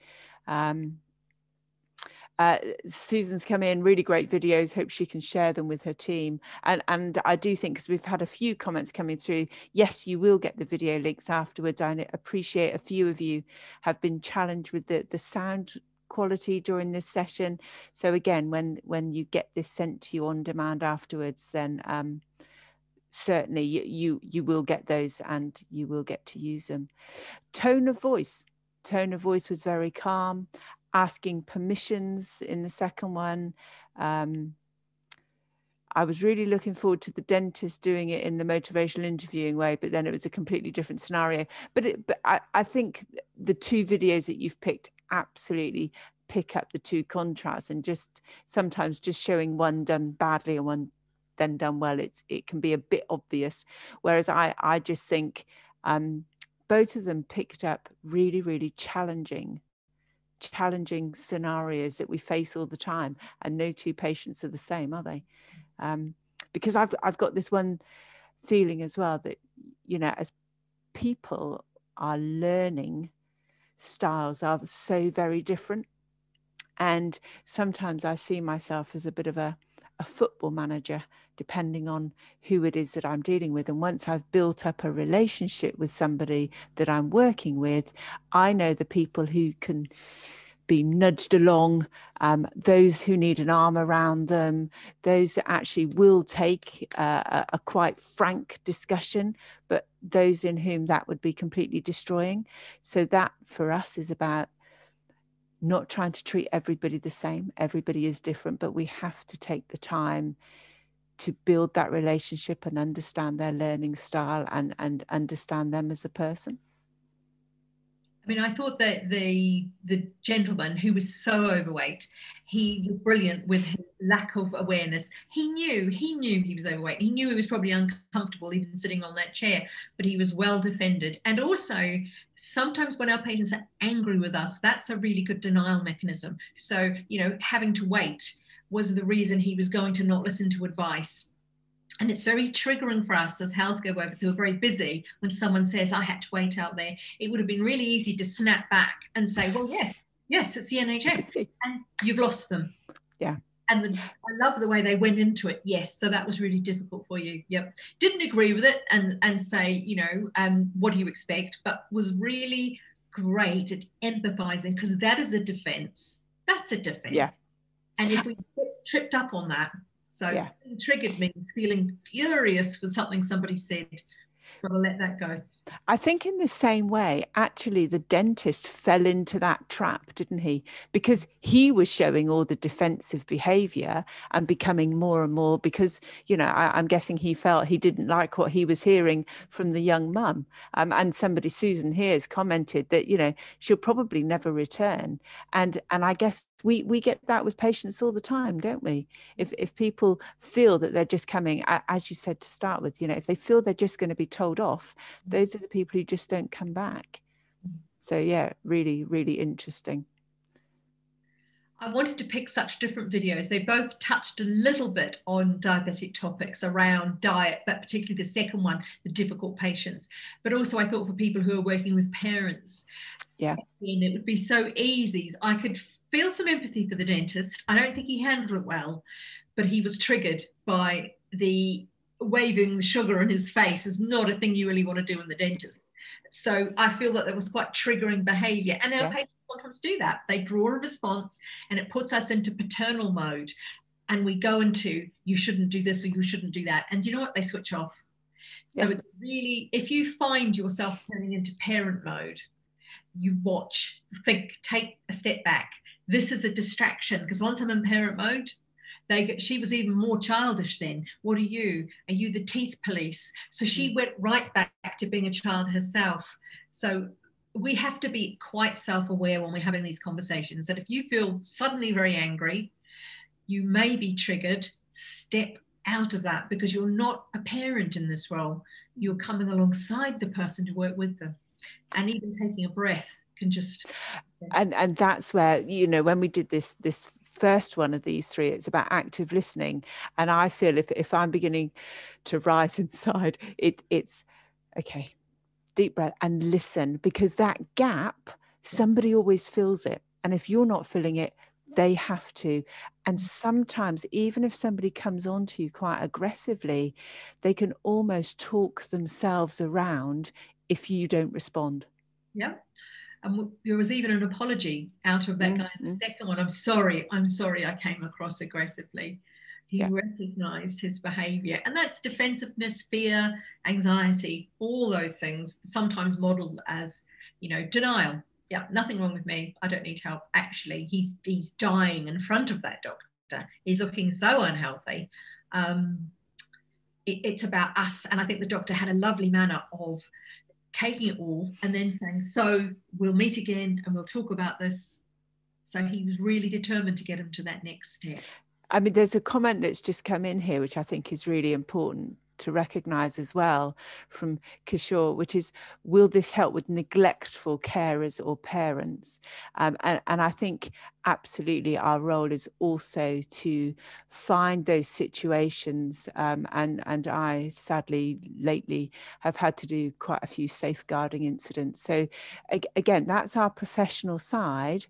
Susan's come in, really great videos, hope she can share them with her team. And I do think, because we've had a few comments coming through, yes, you will get the video links afterwards. I appreciate a few of you have been challenged with the sound quality during this session. So again, when you get this sent to you on demand afterwards, then certainly you will get those, and you will get to use them. Tone of voice was very calm, asking permissions in the second one. I was really looking forward to the dentist doing it in the motivational interviewing way, but then it was a completely different scenario. But I think the two videos that you've picked absolutely pick up the two contrasts, and just sometimes just showing one done badly and one then done well, it can be a bit obvious. Whereas I just think both of them picked up really, really challenging scenarios that we face all the time, and no two patients are the same, are they? Because I've got this one feeling as well that, you know, as people, our learning styles are so very different, and sometimes I see myself as a bit of a football manager, depending on who it is that I'm dealing with. And once I've built up a relationship with somebody that I'm working with, I know the people who can be nudged along, those who need an arm around them, those that actually will take a quite frank discussion, but those in whom that would be completely destroying. So that for us is about not trying to treat everybody the same. Everybody is different, but we have to take the time to build that relationship and understand their learning style and understand them as a person. I mean, I thought that the gentleman who was so overweight, he was brilliant with his lack of awareness. He knew he was overweight. He knew he was probably uncomfortable even sitting on that chair, but he was well defended. And also, sometimes when our patients are angry with us, that's a really good denial mechanism. So, you know, having to wait was the reason he was going to not listen to advice. And it's very triggering for us as healthcare workers who are very busy when someone says, I had to wait out there. It would have been really easy to snap back and say, well, yes, it's the NHS. And you've lost them. Yeah. And I love the way they went into it. Yes. So that was really difficult for you. Yep. Didn't agree with it and say, you know, what do you expect? But was really great at empathizing, because that is a defense. That's a defense. Yeah. And if we get tripped up on that, so yeah. It triggered me feeling furious for something somebody said. Gotta let that go. I think in the same way, actually, the dentist fell into that trap, didn't he? Because he was showing all the defensive behaviour and becoming more and more, because, you know, I'm guessing he felt he didn't like what he was hearing from the young mum. And somebody, Susan here, has commented that, you know, she'll probably never return. And I guess we get that with patients all the time, don't we? If people feel that they're just coming, as you said to start with, you know, if they feel they're just going to be told off, those are the people who just don't come back. So yeah, really, really interesting. I wanted to pick such different videos. They both touched a little bit on diabetic topics around diet, but particularly the second one, the difficult patients. But also I thought for people who are working with parents, yeah, and it would be so easy. I could feel some empathy for the dentist. I don't think he handled it well, but he was triggered by the waving the sugar in his face is not a thing you really want to do in the dentist. So I feel that was quite triggering behaviour. And our patients sometimes do that. They draw a response and it puts us into paternal mode. And we go into, you shouldn't do this or you shouldn't do that. And you know what? They switch off. So it's really, if you find yourself turning into parent mode, you watch, think, take a step back. This is a distraction, because once I'm in parent mode, she was even more childish then. What are you? Are you the teeth police? So she went right back to being a child herself. So we have to be quite self-aware when we're having these conversations, that if you feel suddenly very angry, you may be triggered. Step out of that, because you're not a parent in this role. You're coming alongside the person to work with them. And even taking a breath can just... And that's where, you know, when we did this first one of these three, it's about active listening. And I feel if I'm beginning to rise inside, it's okay, deep breath and listen, because that gap, somebody always fills it. And if you're not filling it, they have to. And sometimes, even if somebody comes on to you quite aggressively, they can almost talk themselves around if you don't respond. Yeah. And there was even an apology out of that guy in the second one. I'm sorry I came across aggressively. He recognised his behaviour. And that's defensiveness, fear, anxiety, all those things, sometimes modelled as, you know, denial. Yeah, nothing wrong with me. I don't need help. Actually, he's dying in front of that doctor. He's looking so unhealthy. It's about us. And I think the doctor had a lovely manner of taking it all and then saying, so we'll meet again and we'll talk about this. So he was really determined to get him to that next step. I mean, there's a comment that's just come in here, which I think is really important to recognise as well, from Kishore, which is, will this help with neglectful carers or parents? And I think absolutely our role is also to find those situations. And I sadly lately have had to do quite a few safeguarding incidents. So again, that's our professional side.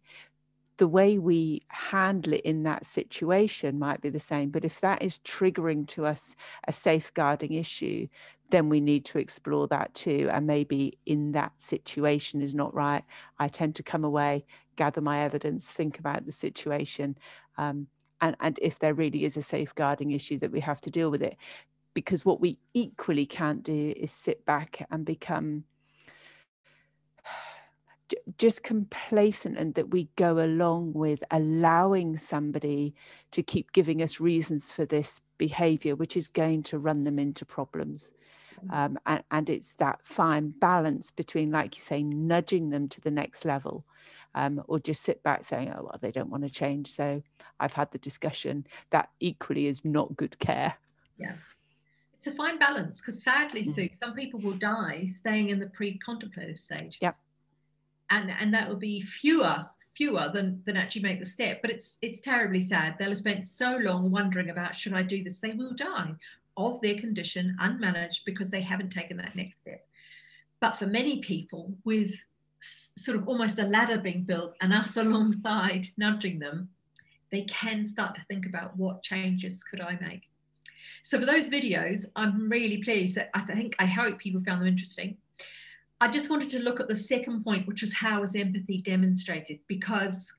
The way we handle it in that situation might be the same, but if that is triggering to us a safeguarding issue, then we need to explore that too. And maybe in that situation is not right. I tend to come away, gather my evidence, think about the situation. And if there really is a safeguarding issue, that we have to deal with it, because what we equally can't do is sit back and become just complacent, and that we go along with allowing somebody to keep giving us reasons for this behavior, which is going to run them into problems. And it's that fine balance between, like you say, nudging them to the next level, or just sit back saying, oh, well, they don't want to change, so I've had the discussion. That equally is not good care. Yeah. It's a fine balance, because sadly, Sue, some people will die staying in the pre-contemplative stage. Yeah. And that will be fewer than actually make the step. But it's terribly sad. They'll have spent so long wondering about, should I do this? They will die of their condition unmanaged, because they haven't taken that next step. But for many people, with sort of almost a ladder being built and us alongside nudging them, they can start to think about, what changes could I make? So for those videos, I'm really pleased that I hope people found them interesting. I just wanted to look at the second point, which is how is empathy demonstrated? Because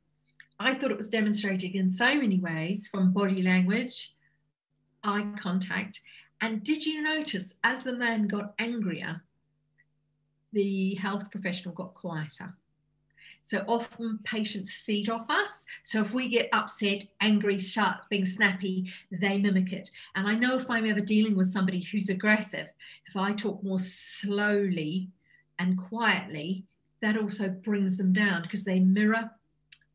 I thought it was demonstrated in so many ways, from body language, eye contact. And did you notice as the man got angrier, the health professional got quieter? So often patients feed off us. So if we get upset, angry, sharp, being snappy, they mimic it. And I know if I'm ever dealing with somebody who's aggressive, if I talk more slowly and quietly, that also brings them down because they mirror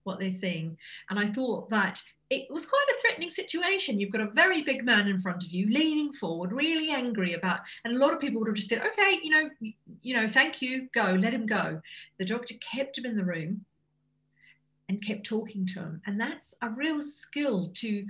what they're seeing. And I thought that it was quite a threatening situation. You've got a very big man in front of you, leaning forward, really angry about, and a lot of people would have just said, okay, you know, thank you, go, let him go. The doctor kept him in the room and kept talking to him. And that's a real skill, to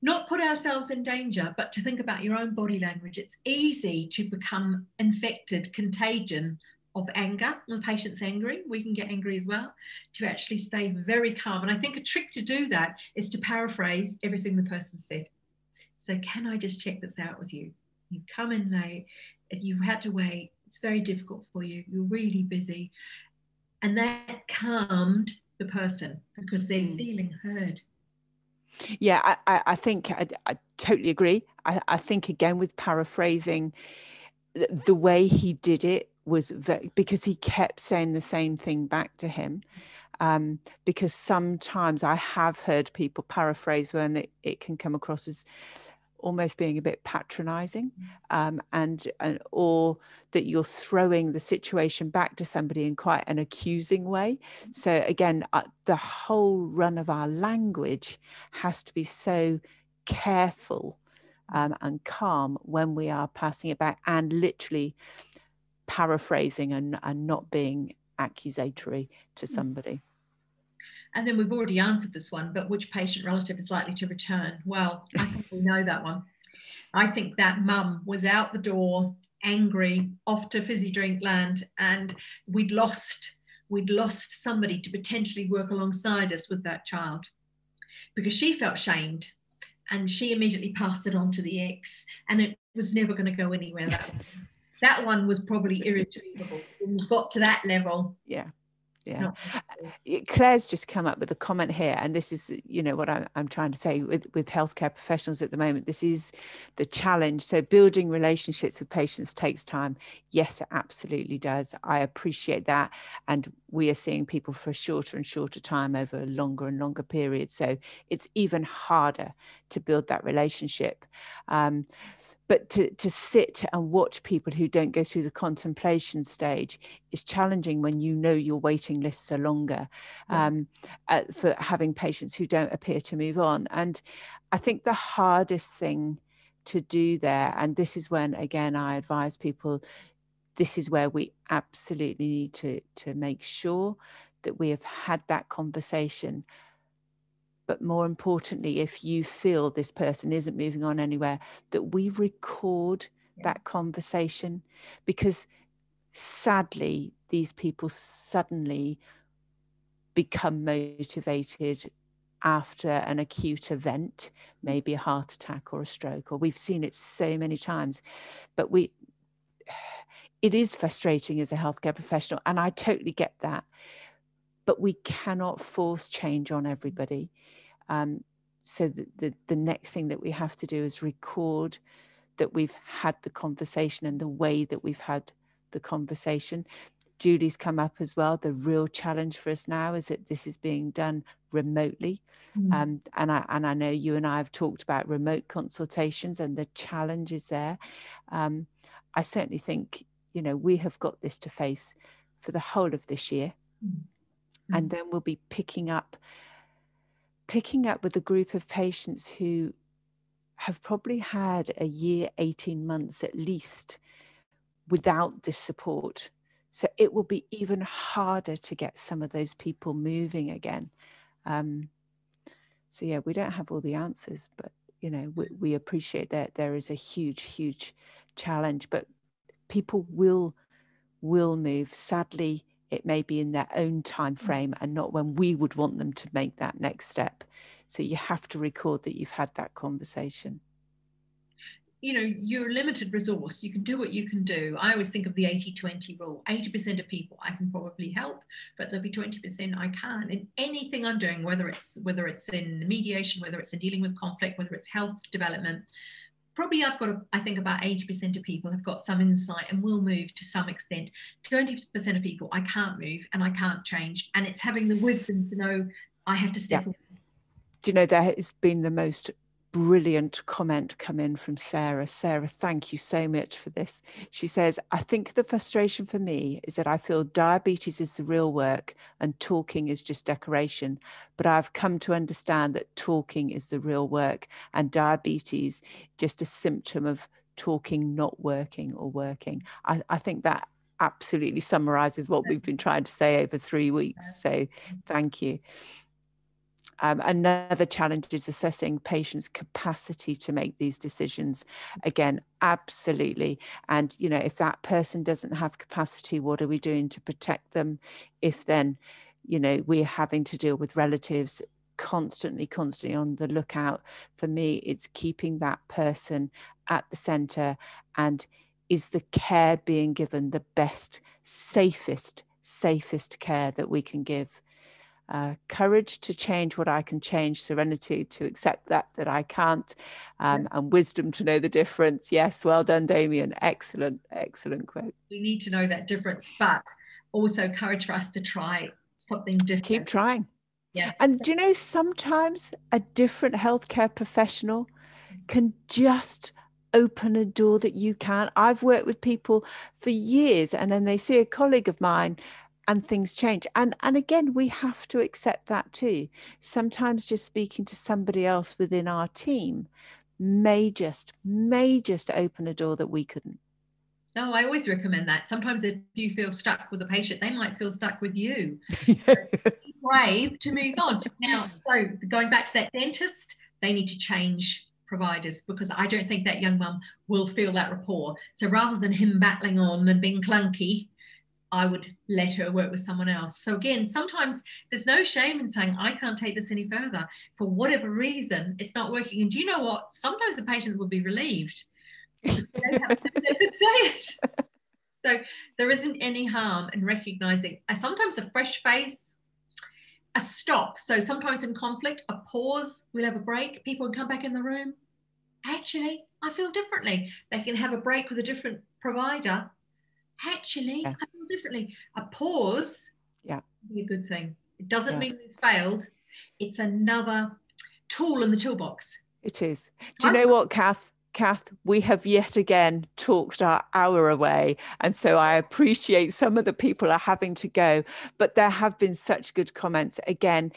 not put ourselves in danger, but to think about your own body language. It's easy to become infected, contagion of anger. When the patient's angry, we can get angry as well, to actually stay very calm. And I think a trick to do that is to paraphrase everything the person said. So, can I just check this out with you? You come in late, you've had to wait, it's very difficult for you, you're really busy. And that calmed the person because they're feeling heard. Yeah, I think I totally agree. I think, again, with paraphrasing, the way he did it was very, because he kept saying the same thing back to him. Because sometimes I have heard people paraphrase when it can come across as almost being a bit patronizing, and or that you're throwing the situation back to somebody in quite an accusing way. So again, the whole run of our language has to be so careful and calm when we are passing it back and literally paraphrasing and not being accusatory to somebody. And then we've already answered this one, but which patient relative is likely to return? Well, I think we know that one. I think that mum was out the door, angry, off to fizzy drink land, and we'd lost somebody to potentially work alongside us with that child because she felt shamed. And she immediately passed it on to the ex, and it was never going to go anywhere. That one was probably irretrievable. When you got to that level. Yeah. Yeah. Claire's just come up with a comment here. And this is, you know, what I'm trying to say with healthcare professionals at the moment. This is the challenge. So building relationships with patients takes time. Yes, it absolutely does. I appreciate that. And we are seeing people for a shorter and shorter time over a longer and longer period. So it's even harder to build that relationship. But to sit and watch people who don't go through the contemplation stage is challenging when you know your waiting lists are longer, for having patients who don't appear to move on. And I think the hardest thing to do there, and this is when, again, I advise people, this is where we absolutely need to make sure that we have had that conversation. But more importantly, if you feel this person isn't moving on anywhere, that we record that conversation, because sadly, these people suddenly become motivated after an acute event, maybe a heart attack or a stroke, or we've seen it so many times. But it is frustrating as a healthcare professional, and I totally get that. But we cannot force change on everybody. So the next thing that we have to do is record that we've had the conversation and the way that we've had the conversation. Julie's come up as well. The real challenge for us now is that this is being done remotely. And I know you and I have talked about remote consultations and the challenges there. I certainly think, you know, we have got this to face for the whole of this year. And then we'll be picking up with a group of patients who have probably had a year, 18 months at least, without this support. So it will be even harder to get some of those people moving again. So yeah, we don't have all the answers, but you know, we appreciate that there is a huge, huge challenge. But people will move. Sadly, it may be in their own time frame and not when we would want them to make that next step. So you have to record that you've had that conversation. you know, you're a limited resource. You can do what you can do. I always think of the 80-20 rule. 80% of people I can probably help, but there'll be 20% I can't. And anything I'm doing, whether it's in mediation, whether it's in dealing with conflict, whether it's health development, probably I've got, I think about 80% of people have got some insight and will move to some extent. 20% of people I can't move and I can't change. And it's having the wisdom to know I have to step away. Do you know, there has been the most brilliant comment come in from Sarah. Sarah, thank you so much for this. She says, I think the frustration for me is that I feel diabetes is the real work and talking is just decoration. But I've come to understand that talking is the real work and diabetes just a symptom of talking not working or working. I think that absolutely summarizes what we've been trying to say over 3 weeks. So thank you. Another challenge is assessing patients' capacity to make these decisions. Again, absolutely. And, you know, if that person doesn't have capacity, what are we doing to protect them? If then, you know, we're having to deal with relatives constantly on the lookout. For me, it's keeping that person at the centre. And is the care being given the best, safest care that we can give? Courage to change what I can change, serenity to accept that I can't, and wisdom to know the difference. Yes, well done, Damien. Excellent, excellent quote. We need to know that difference, but also courage for us to try something different. Keep trying. Yeah. And do you know, sometimes a different healthcare professional can just open a door that you can't. I've worked with people for years and then they see a colleague of mine and things change. And again, we have to accept that too. Sometimes just speaking to somebody else within our team may just open a door that we couldn't. No, I always recommend that. Sometimes if you feel stuck with a patient, they might feel stuck with you. So be brave to move on. Now, so going back to that dentist, they need to change providers, because I don't think that young mum will feel that rapport. So rather than him battling on and being clunky, I would let her work with someone else. So again, sometimes there's no shame in saying, I can't take this any further. For whatever reason, it's not working. And do you know what? Sometimes the patient will be relieved. They don't have to say it. So there isn't any harm in recognizing sometimes a fresh face, a stop. So sometimes in conflict, a pause, we'll have a break. People can come back in the room. Actually, I feel differently. They can have a break with a different provider. Actually, yeah. I feel differently. A pause, yeah, be a good thing. It doesn't mean we've failed. It's another tool in the toolbox. It is. Do you know what, Kath, we have yet again talked our hour away. And so I appreciate some of the people are having to go, but there have been such good comments. Again,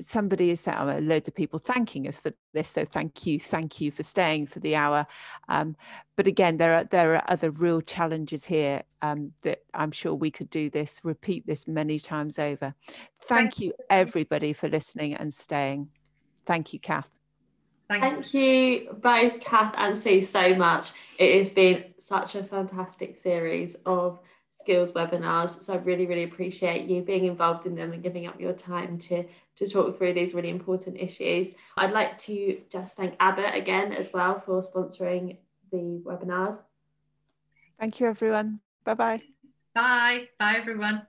somebody has said, loads of people thanking us for this. So thank you for staying for the hour. But again, there are other real challenges here that I'm sure we could repeat this many times over. Thank you everybody for listening and staying. Thank you, Kath. Thank you both, Kath and Sue, so much. It has been such a fantastic series of skills webinars. So I really, really appreciate you being involved in them and giving up your time to talk through these really important issues. I'd like to just thank Abbott again as well for sponsoring the webinars. Thank you, everyone. Bye-bye. Bye. Bye, everyone.